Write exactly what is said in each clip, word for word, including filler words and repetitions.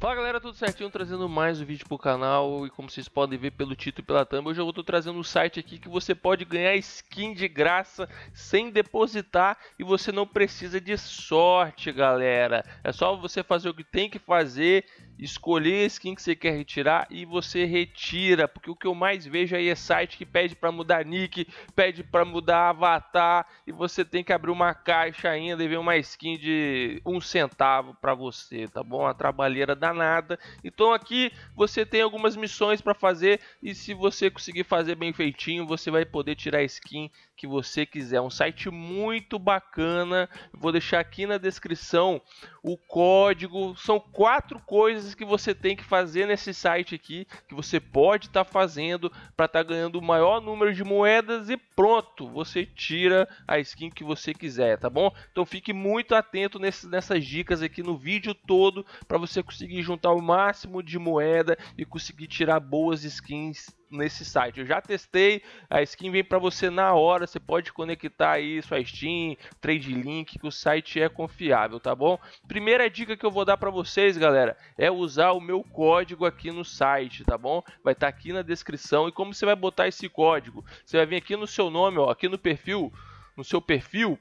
Fala galera, tudo certinho? Trazendo mais um vídeo pro canal e como vocês podem ver pelo título e pela thumb, hoje eu vou estar trazendo um site aqui que você pode ganhar skin de graça sem depositar e você não precisa de sorte, galera. É só você fazer o que tem que fazer, escolher a skin que você quer retirar e você retira, porque o que eu mais vejo aí é site que pede para mudar nick, pede para mudar avatar e você tem que abrir uma caixa ainda e ver uma skin de um centavo para você, tá bom? A trabalheira da nada. Então aqui você tem algumas missões para fazer e se você conseguir fazer bem feitinho, você vai poder tirar a skin que você quiser. Um site muito bacana. Vou deixar aqui na descrição o código. São quatro coisas que você tem que fazer nesse site aqui, que você pode estar fazendo para estar ganhando o maior número de moedas e pronto, você tira a skin que você quiser, tá bom? Então fique muito atento nesse, nessas dicas aqui no vídeo todo para você conseguir juntar o máximo de moeda e conseguir tirar boas skins nesse site. Eu já testei, a skin vem para você na hora, você pode conectar aí sua Steam, Trade Link, que o site é confiável, tá bom? Primeira dica que eu vou dar para vocês, galera, é usar o meu código aqui no site, tá bom? Vai estar aqui na descrição. E como você vai botar esse código? Você vai vir aqui no seu nome, ó, aqui no perfil, no seu perfil,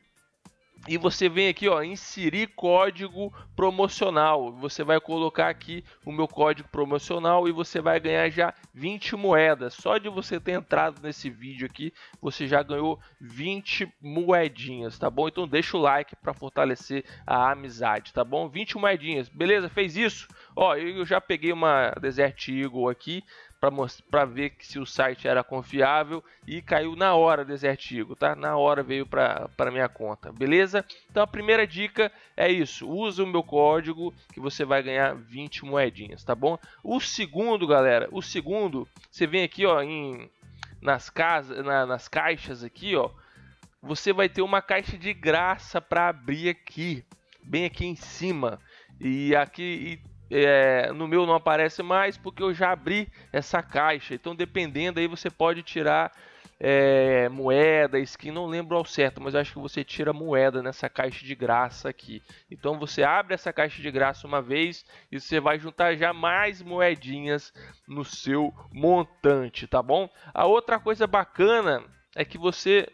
e você vem aqui, ó, inserir código promocional. Você vai colocar aqui o meu código promocional e você vai ganhar já vinte moedas. Só de você ter entrado nesse vídeo aqui, você já ganhou vinte moedinhas, tá bom? Então deixa o like para fortalecer a amizade, tá bom? vinte moedinhas, beleza? Fez isso? Ó, eu já peguei uma Desert Eagle aqui para ver se o site era confiável e caiu na hora desse artigo, tá? Na hora veio para para minha conta, beleza? Então a primeira dica é isso, usa o meu código que você vai ganhar vinte moedinhas, tá bom? O segundo, galera, o segundo, você vem aqui, ó, em nas casas, na, nas caixas aqui, ó, você vai ter uma caixa de graça para abrir aqui, bem aqui em cima e aqui e É, no meu não aparece mais porque eu já abri essa caixa. Então dependendo aí você pode tirar é, moeda, skin, não lembro ao certo, mas acho que você tira moeda nessa caixa de graça aqui. Então você abre essa caixa de graça uma vez e você vai juntar já mais moedinhas no seu montante, tá bom? A outra coisa bacana é que você...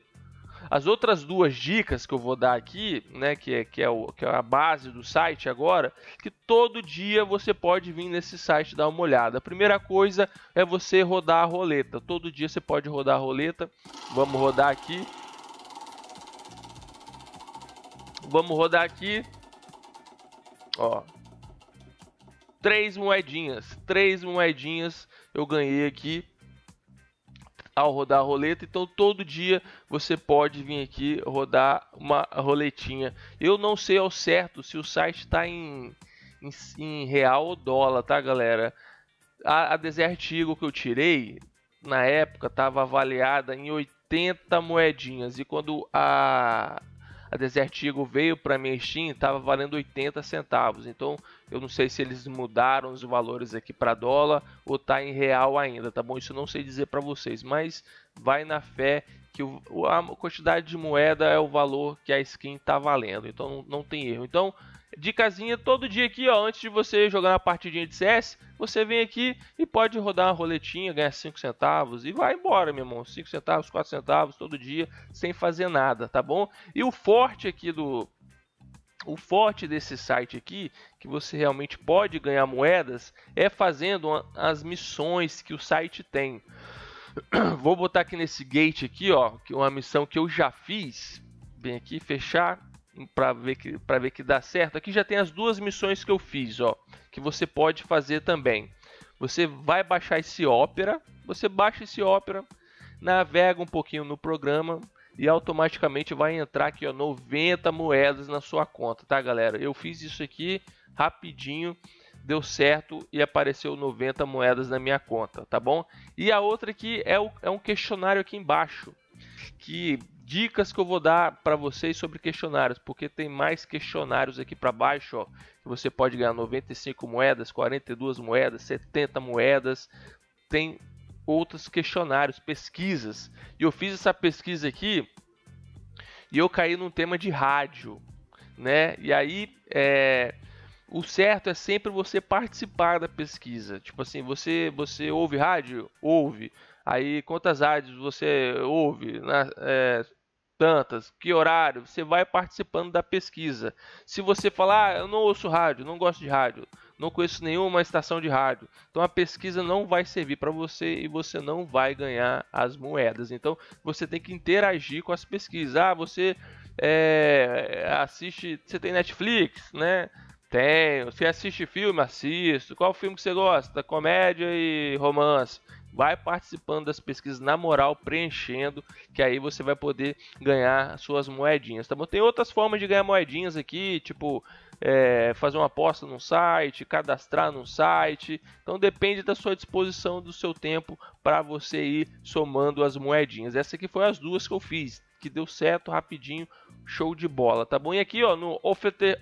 As outras duas dicas que eu vou dar aqui, né, que é, que é, o, que é a base do site agora, que todo dia você pode vir nesse site dar uma olhada. A primeira coisa é você rodar a roleta. Todo dia você pode rodar a roleta. Vamos rodar aqui. Vamos rodar aqui. Ó. Três moedinhas. Três moedinhas eu ganhei aqui ao rodar a roleta. Então todo dia você pode vir aqui rodar uma roletinha. Eu não sei ao certo se o site está em, em, em real ou dólar, tá galera? A, a Desert Eagle que eu tirei na época estava avaliada em oitenta moedinhas e quando a, a Desert Eagle veio para minha Steam estava valendo oitenta centavos. Então eu não sei se eles mudaram os valores aqui para dólar ou tá em real ainda, tá bom? Isso eu não sei dizer para vocês, mas vai na fé que o, a quantidade de moeda é o valor que a skin tá valendo, então não, não tem erro. Então, dicasinha todo dia aqui, ó, antes de você jogar uma partidinha de C S, você vem aqui e pode rodar uma roletinha, ganhar cinco centavos e vai embora, meu irmão. cinco centavos, quatro centavos todo dia, sem fazer nada, tá bom? E o forte aqui do... O forte desse site aqui, que você realmente pode ganhar moedas, é fazendo as missões que o site tem. Vou botar aqui nesse gate aqui, ó, que é uma missão que eu já fiz. Bem aqui, fechar, para ver que para ver que dá certo. Aqui já tem as duas missões que eu fiz, ó, que você pode fazer também. Você vai baixar esse Opera, você baixa esse Opera, navega um pouquinho no programa e automaticamente vai entrar aqui, ó, noventa moedas na sua conta, tá galera? Eu fiz isso aqui rapidinho, deu certo e apareceu noventa moedas na minha conta, tá bom? E a outra aqui é, o, é um questionário aqui embaixo, que dicas que eu vou dar para vocês sobre questionários, porque tem mais questionários aqui para baixo, ó, que você pode ganhar noventa e cinco moedas, quarenta e duas moedas, setenta moedas, tem outros questionários, pesquisas. E eu fiz essa pesquisa aqui e eu caí num tema de rádio, né? E aí é, o certo é sempre você participar da pesquisa. Tipo assim, você, você ouve rádio? Ouve. Aí quantas rádios você ouve? Né? É, tantas. Que horário? Você vai participando da pesquisa. Se você falar, ah, eu não ouço rádio, não gosto de rádio, não conheço nenhuma estação de rádio, então a pesquisa não vai servir para você e você não vai ganhar as moedas. Então você tem que interagir com as pesquisas. Ah, você é, assiste, você tem Netflix, né? Tenho. Você assiste filme? Assisto. Qual filme que você gosta? Comédia e romance. Vai participando das pesquisas, na moral, preenchendo, que aí você vai poder ganhar suas moedinhas, tá bom? Tem outras formas de ganhar moedinhas aqui, tipo é, fazer uma aposta num site, cadastrar num site. Então depende da sua disposição, do seu tempo, para você ir somando as moedinhas. Essa aqui foi as duas que eu fiz, que deu certo, rapidinho, show de bola, tá bom? E aqui, ó, no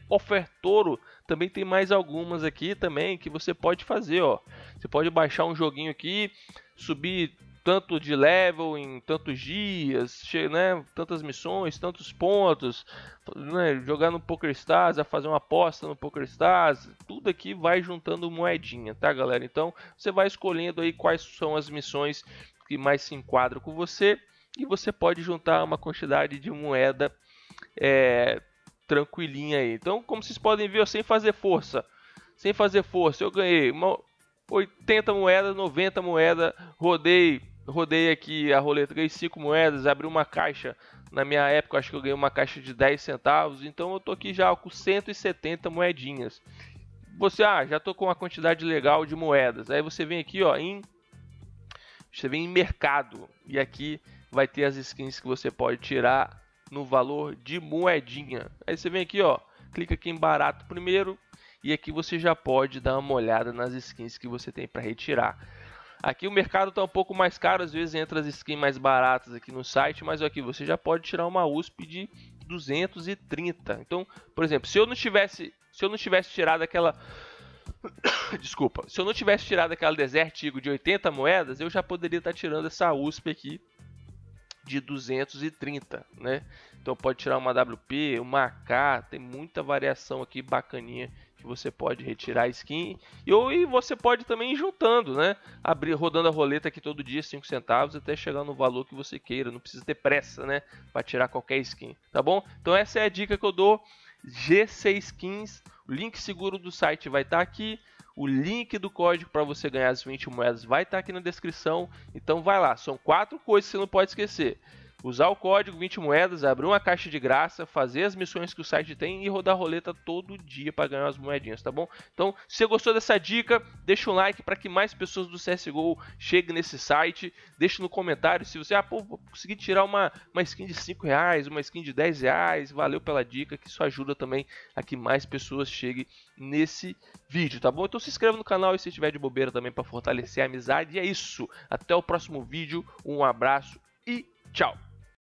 Ofertoro também tem mais algumas aqui também que você pode fazer, ó. Você pode baixar um joguinho aqui, subir tanto de level em tantos dias, né? Tantas missões, tantos pontos, né? Jogar no PokerStars, a fazer uma aposta no PokerStars, tudo aqui vai juntando moedinha, tá, galera? Então você vai escolhendo aí quais são as missões que mais se enquadram com você e você pode juntar uma quantidade de moeda é, tranquilinha aí. Então, como vocês podem ver, eu, sem fazer força, sem fazer força, eu ganhei uma oitenta moedas, noventa moedas, rodei, rodei aqui a roleta, ganhei cinco moedas, abri uma caixa, na minha época acho que eu ganhei uma caixa de dez centavos, então eu tô aqui já com cento e setenta moedinhas. Você, ah, já tô com uma quantidade legal de moedas, aí você vem aqui, ó, em, você vem em mercado, e aqui vai ter as skins que você pode tirar no valor de moedinha. Aí você vem aqui, ó, clica aqui em barato primeiro e aqui você já pode dar uma olhada nas skins que você tem para retirar. Aqui o mercado está um pouco mais caro, às vezes entra as skins mais baratas aqui no site, mas aqui você já pode tirar uma U S P de duzentos e trinta. Então, por exemplo, se eu não tivesse, se eu não tivesse tirado aquela desculpa, se eu não tivesse tirado aquela Desert Eagle de oitenta moedas, eu já poderia estar tirando essa U S P aqui de duzentos e trinta, né? Então pode tirar uma W P, uma A K, tem muita variação aqui bacaninha que você pode retirar skin. E ou e você pode também ir juntando, né? Abrir, rodando a roleta aqui todo dia, cinco centavos, até chegar no valor que você queira, não precisa ter pressa, né, para tirar qualquer skin, tá bom? Então essa é a dica que eu dou. G seis skins, o link seguro do site vai estar aqui. O link do código para você ganhar as vinte moedas vai estar aqui na descrição. Então vai lá, são quatro coisas que você não pode esquecer. Usar o código vinte moedas, abrir uma caixa de graça, fazer as missões que o site tem e rodar roleta todo dia para ganhar as moedinhas, tá bom? Então, se você gostou dessa dica, deixa um like para que mais pessoas do C S G O cheguem nesse site. Deixa no comentário se você, ah, pô, consegui tirar uma, uma skin de cinco reais, uma skin de dez reais, valeu pela dica, que isso ajuda também a que mais pessoas cheguem nesse vídeo, tá bom? Então se inscreva no canal e se tiver de bobeira também para fortalecer a amizade. E é isso, até o próximo vídeo, um abraço e tchau!